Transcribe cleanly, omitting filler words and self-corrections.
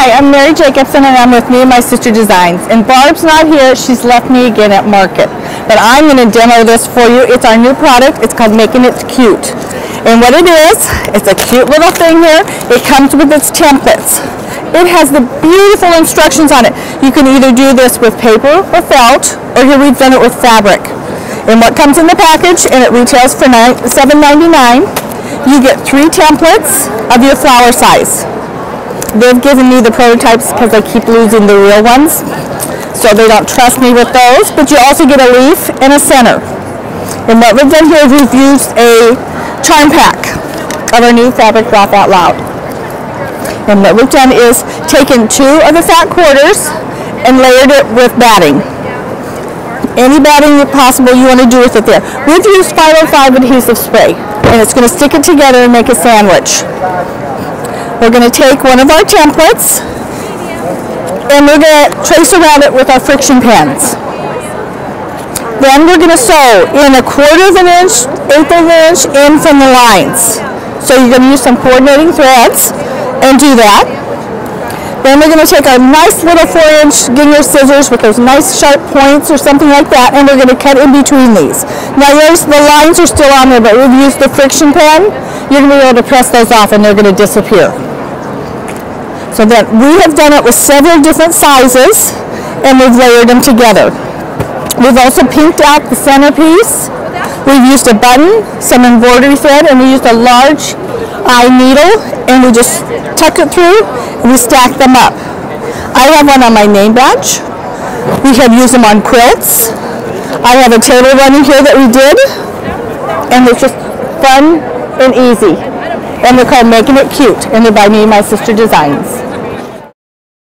Hi, I'm Mary Jacobson and I'm with Me and My Sister Designs. And Barb's not here, she's left me again at market. But I'm going to demo this for you. It's our new product. It's called Making It Cute. And what it is, it's a cute little thing here. It comes with its templates. It has the beautiful instructions on it. You can either do this with paper or felt, or here we've done it with fabric. And what comes in the package, and it retails for $7.99, you get 3 templates of your flower size. They've given me the prototypes because I keep losing the real ones, so they don't trust me with those. But you also get a leaf and a center. And what we've done here is we've used a charm pack of our new fabric Wrap Out Loud. And what we've done is taken 2 of the fat quarters and layered it with batting. Any batting possible you want to do with it there. We've used 505 adhesive spray, and it's going to stick it together and make a sandwich. We're going to take one of our templates and we're going to trace around it with our friction pens. Then we're going to sew in 1/4 of an inch, 1/8 of an inch in from the lines. So you're going to use some coordinating threads and do that. Then we're going to take our nice little 4-inch gingham scissors with those nice sharp points or something like that, and we're going to cut in between these. Now notice the lines are still on there, but we've used the friction pen. You're going to be able to press those off and they're going to disappear. So then we have done it with several different sizes and we've layered them together. We've also pinked out the centerpiece. We've used a button, some embroidery thread, and we used a large eye needle, and we just tuck it through and we stack them up. I have one on my name badge. We have used them on quilts. I have a table running here that we did, and it's just fun and easy. And they're called Making It Cute, and they're by Me and My Sister Designs.